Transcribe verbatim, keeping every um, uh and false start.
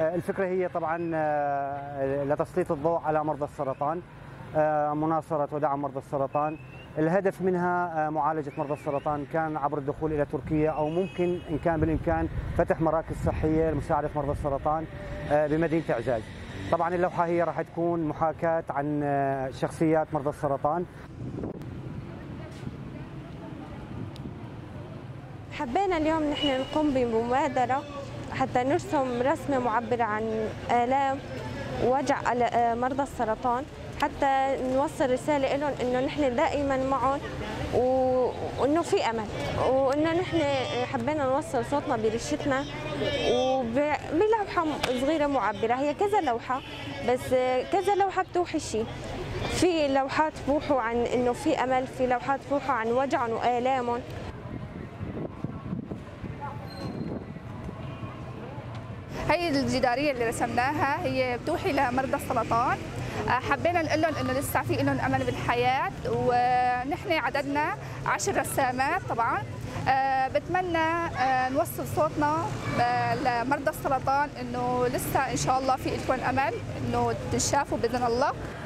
الفكرة هي طبعا لتسليط الضوء على مرضى السرطان، مناصرة ودعم مرضى السرطان. الهدف منها معالجة مرضى السرطان، كان عبر الدخول إلى تركيا أو ممكن إن كان بالإمكان فتح مراكز صحية لمساعدة مرضى السرطان بمدينة إعزاز. طبعا اللوحة هي راح تكون محاكاة عن شخصيات مرضى السرطان. حبينا اليوم نحن نقوم بمبادرة حتى نرسم رسمة معبرة عن آلام ووجع مرضى السرطان، حتى نوصل رسالة لهم إنه نحن دائما معهم وإنه في أمل، وإنه نحن حبينا نوصل صوتنا برشتنا وبلوحة صغيرة معبرة. هي كذا لوحة، بس كذا لوحة بتوحي شيء. في لوحات بوحوا عن إنه في أمل، في لوحات بوحوا عن وجعهم وآلامهم. هي الجدارية اللي رسمناها هي بتوحي لمرضى السرطان. حبينا نقول لهم انه لسه في لهم امل بالحياه، ونحن عددنا عشر رسامات. طبعا بتمنى نوصل صوتنا لمرضى السرطان انه لسه ان شاء الله في لكم امل انه تشافوا باذن الله.